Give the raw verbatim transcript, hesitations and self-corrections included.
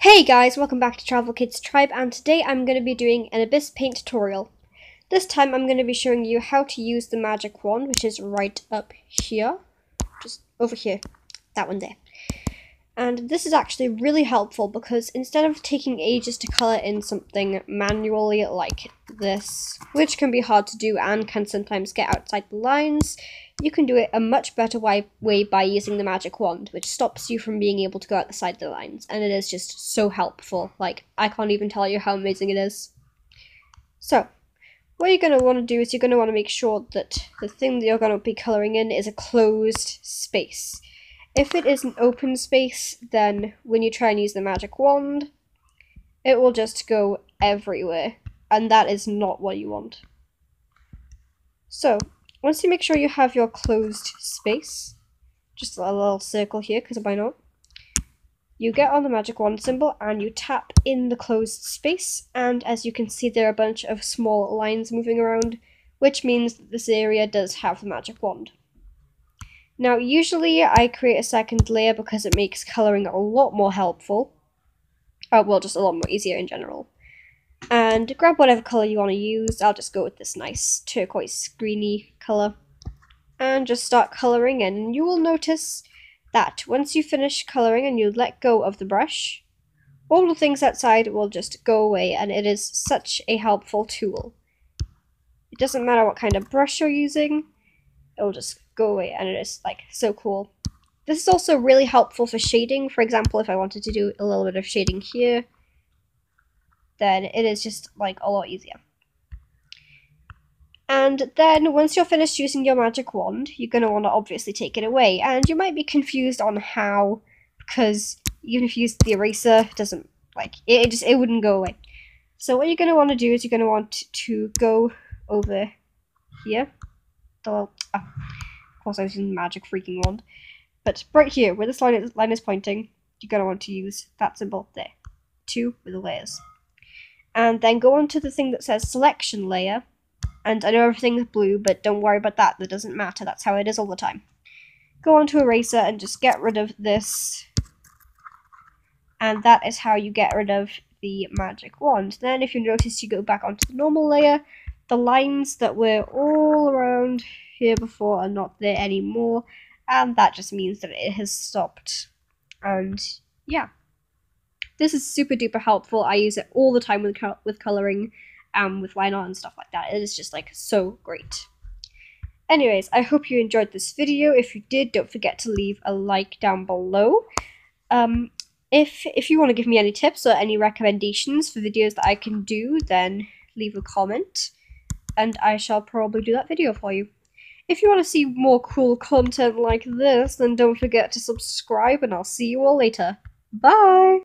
Hey guys, welcome back to Travel Kids Tribe, and today I'm going to be doing an Ibis Paint tutorial. This time I'm going to be showing you how to use the magic wand, which is right up here, just over here, that one there. And this is actually really helpful because instead of taking ages to colour in something manually like this, which can be hard to do and can sometimes get outside the lines, you can do it a much better way, way by using the magic wand, which stops you from being able to go outside the lines, and it is just so helpful. Like, I can't even tell you how amazing it is. So, what you're going to want to do is you're going to want to make sure that the thing that you're going to be colouring in is a closed space. If it is an open space, then when you try and use the magic wand, it will just go everywhere, and that is not what you want. So, once you make sure you have your closed space, just a little circle here, because why not? You get on the magic wand symbol and you tap in the closed space, and as you can see there are a bunch of small lines moving around, which means that this area does have the magic wand. Now usually I create a second layer because it makes colouring a lot more helpful, oh well, just a lot more easier in general. And grab whatever colour you want to use. I'll just go with this nice turquoise greeny colour. And just start colouring in. And you will notice that once you finish colouring and you let go of the brush, all the things outside will just go away, and it is such a helpful tool. It doesn't matter what kind of brush you're using, it will just go away, and it is like so cool. This is also really helpful for shading. For example, if I wanted to do a little bit of shading here, then it is just like a lot easier. And then once you're finished using your magic wand, you're going to want to obviously take it away, and you might be confused on how, because even if you use the eraser, it doesn't, like, it just, it wouldn't go away. So what you're going to want to do is you're going to want to go over here, the little, oh, of course I was using the magic freaking wand, but right here where this line is, line is pointing, you're going to want to use that symbol there, two with the layers. And then go on to the thing that says selection layer. And I know everything is blue, but don't worry about that. That doesn't matter. That's how it is all the time. Go on to eraser and just get rid of this. And that is how you get rid of the magic wand. Then if you notice, you go back onto the normal layer. The lines that were all around here before are not there anymore. And that just means that it has stopped. And yeah. This is super duper helpful. I use it all the time with co with colouring, um, with line art and stuff like that. It is just like so great. Anyways, I hope you enjoyed this video. If you did, don't forget to leave a like down below. Um, if, if you want to give me any tips or any recommendations for videos that I can do, then leave a comment and I shall probably do that video for you. If you want to see more cool content like this, then don't forget to subscribe, and I'll see you all later. Bye!